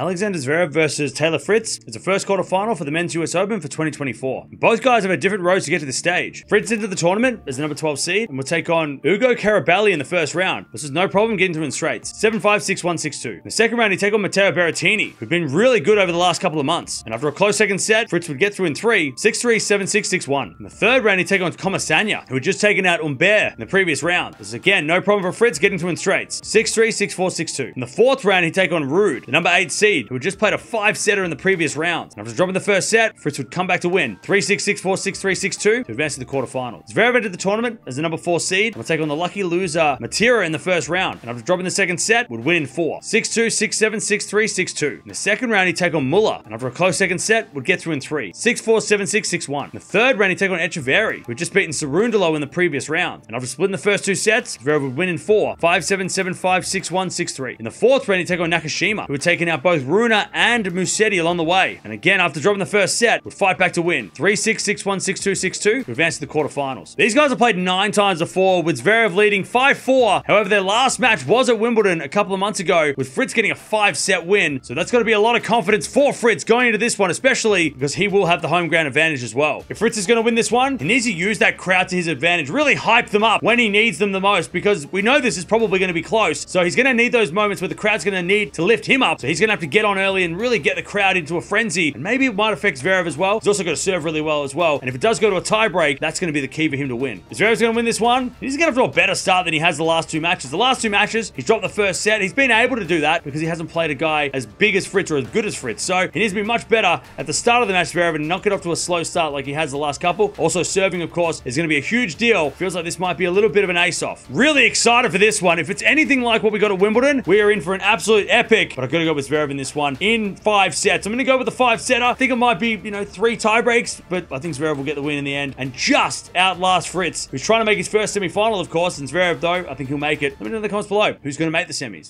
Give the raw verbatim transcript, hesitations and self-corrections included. Alexander Zverev versus Taylor Fritz. It's the first quarterfinal for the men's U S Open for twenty twenty-four. Both guys have a different road to get to the stage. Fritz into the tournament as the number twelve seed and will take on Ugo Carabelli in the first round. This is no problem getting to him in straights. seven five, six one, six two. In the second round, he take on Matteo Berrettini, who've been really good over the last couple of months. And after a close second set, Fritz would get through in three, six three, seven six, six one. In the third round, he take on Komisanyi, who had just taken out Umbert in the previous round. This is again no problem for Fritz getting to him in straights. six three, six four, six two. In the fourth round, he take on Ruud, the number eight seed, who had just played a five-setter in the previous round. And after dropping the first set, Fritz would come back to win. three six, six four, six three, six two to advance to the quarterfinals. Zverev entered the tournament as the number four seed and will take on the lucky loser Matera in the first round. And after dropping the second set, would win in four. six two, six seven, six three, six two. In the second round, he'd take on Muller. And after a close second set, would get through in three. six four, seven six, six one. In the third round, he'd take on Echeverry, who had just beaten Cerundolo in the previous round. And after splitting the first two sets, Zverev would win in four. five seven, seven five, six one, six three. In the fourth round, he'd take on Nakashima, who had taken out both Runa and Musetti along the way. And again, after dropping the first set, would fight back to win. three six, six one, six two, six two to advance to the quarterfinals. These guys have played nine times before, with Zverev leading five four. However, their last match was at Wimbledon a couple of months ago, with Fritz getting a five-set win. So that's going to be a lot of confidence for Fritz going into this one, especially because he will have the home ground advantage as well. If Fritz is going to win this one, he needs to use that crowd to his advantage, really hype them up when he needs them the most, because we know this is probably going to be close. So he's going to need those moments where the crowd's going to need to lift him up. So he's going to have to get on early and really get the crowd into a frenzy. And maybe it might affect Zverev as well. He's also going to serve really well as well. And if it does go to a tie break, that's going to be the key for him to win. If Zverev's going to win this one, he's going to have to do a better start than he has the last two matches. The last two matches, he's dropped the first set. He's been able to do that because he hasn't played a guy as big as Fritz or as good as Fritz. So he needs to be much better at the start of the match, Zverev, and not get off to a slow start like he has the last couple. Also, serving, of course, is going to be a huge deal. Feels like this might be a little bit of an ace-off. Really excited for this one. If it's anything like what we got at Wimbledon, we are in for an absolute epic. But I've got to go with Zverev in this one in five sets. I'm going to go with the five-setter. I think it might be, you know, three tie breaks, but I think Zverev will get the win in the end and just outlast Fritz, who's trying to make his first semi-final, of course. And Zverev, though, I think he'll make it. Let me know in the comments below who's going to make the semis.